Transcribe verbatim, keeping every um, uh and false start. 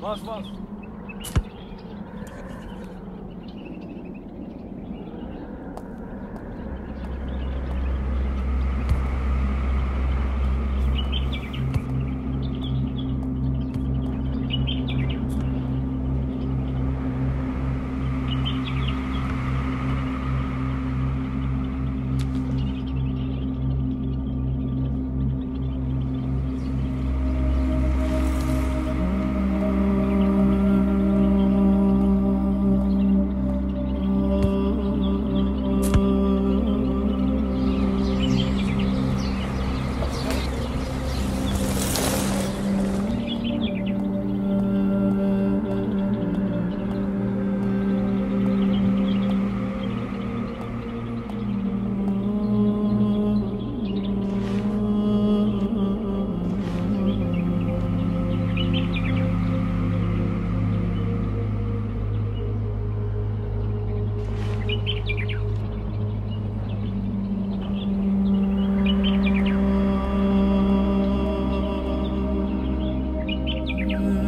Bas bas. Yeah.